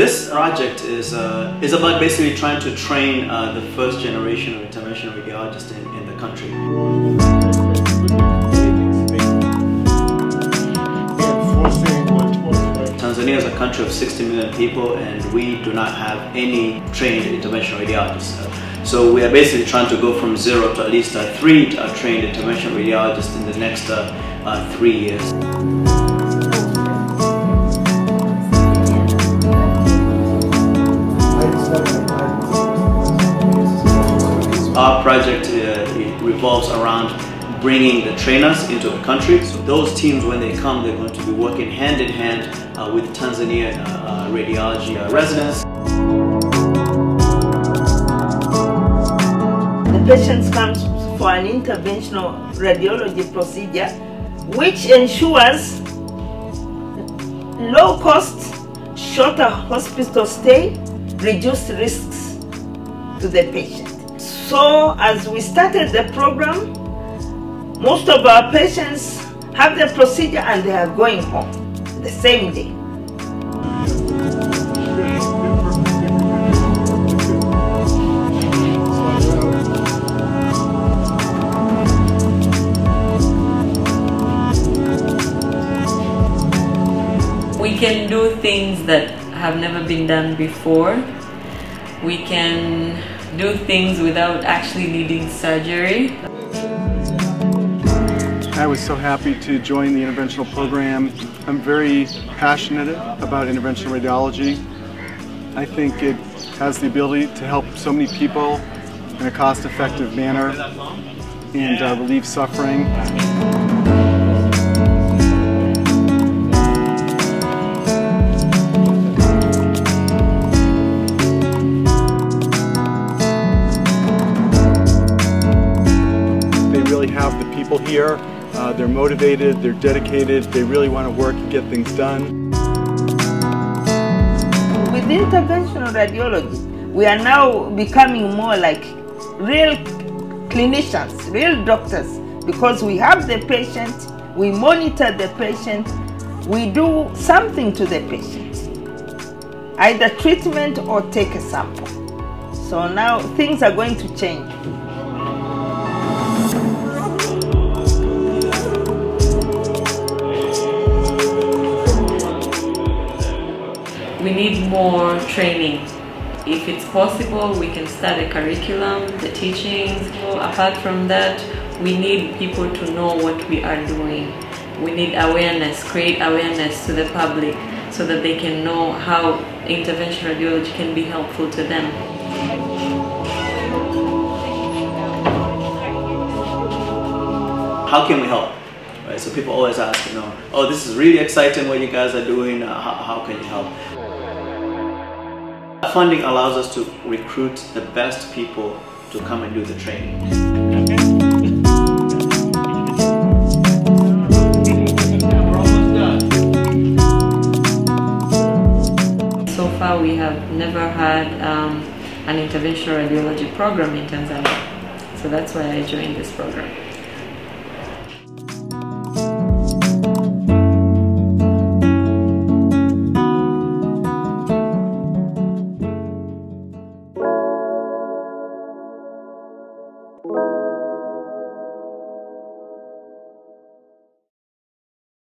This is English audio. this project is about basically trying to train the first generation of interventional radiologists in the country. Tanzania is a country of 60 million people, and we do not have any trained interventional radiologists. So we are basically trying to go from zero to at least three trained interventional radiologists in the next 3 years. Our project it revolves around bringing the trainers into the country. So those teams, when they come, they're going to be working hand in hand with Tanzanian radiology residents. The patient comes for an interventional radiology procedure, which ensures low cost, shorter hospital stay, reduced risks to the patient. So as we started the program, most of our patients have the procedure and they are going home the same day. We can do things that have never been done before. We can do things without actually needing surgery. I was so happy to join the interventional program. I'm very passionate about interventional radiology. I think it has the ability to help so many people in a cost-effective manner and relieve suffering. They really have the people here. They're motivated, they're dedicated, they really want to work and get things done. With interventional radiology, we are now becoming more like real clinicians, real doctors, because we have the patient, we monitor the patient, we do something to the patient, either treatment or take a sample. So now things are going to change. We need more training. If it's possible, we can start a curriculum, the teachings. Apart from that, we need people to know what we are doing. We need awareness, create awareness to the public so that they can know how interventional radiology can be helpful to them. How can we help? Right, so people always ask, you know, oh, this is really exciting what you guys are doing, how can you help? Funding allows us to recruit the best people to come and do the training. So far we have never had an interventional radiology program in Tanzania, so that's why I joined this program.